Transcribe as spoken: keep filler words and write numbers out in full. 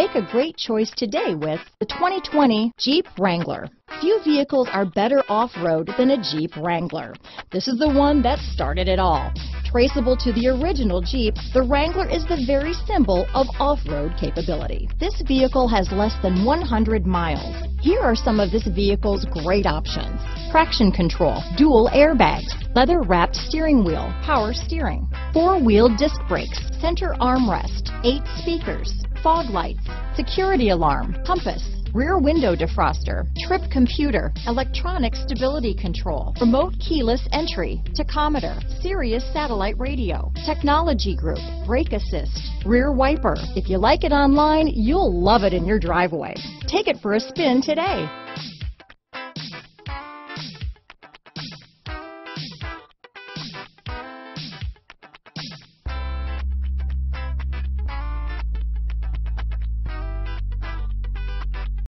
Make a great choice today with the twenty twenty Jeep Wrangler. Few vehicles are better off-road than a Jeep Wrangler. This is the one that started it all. Traceable to the original Jeep, the Wrangler is the very symbol of off-road capability. This vehicle has less than one hundred miles. Here are some of this vehicle's great options: traction control, dual airbags, leather-wrapped steering wheel, power steering, four-wheel disc brakes, center armrest, eight speakers, fog lights, security alarm, compass, rear window defroster, trip computer, electronic stability control, remote keyless entry, tachometer, Sirius satellite radio, technology group, brake assist, rear wiper. If you like it online, you'll love it in your driveway. Take it for a spin today.